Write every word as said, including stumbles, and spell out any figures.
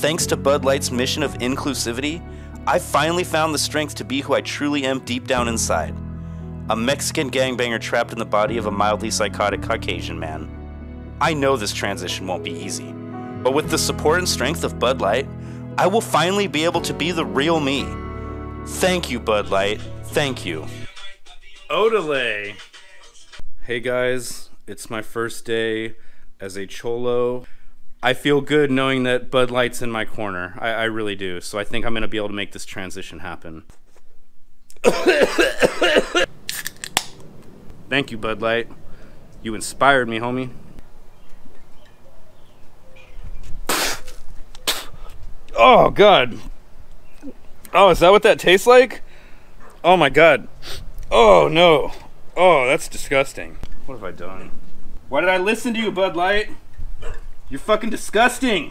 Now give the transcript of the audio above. Thanks to Bud Light's mission of inclusivity, I finally found the strength to be who I truly am deep down inside. A Mexican gangbanger trapped in the body of a mildly psychotic Caucasian man. I know this transition won't be easy, but with the support and strength of Bud Light, I will finally be able to be the real me. Thank you, Bud Light. Thank you. Odelay. Hey guys, it's my first day as a cholo. I feel good knowing that Bud Light's in my corner. I, I really do. So I think I'm going to be able to make this transition happen. Thank you, Bud Light. You inspired me, homie. Oh, God. Oh, is that what that tastes like? Oh, my God. Oh, no. Oh, that's disgusting. What have I done? Why did I listen to you, Bud Light? You're fucking disgusting!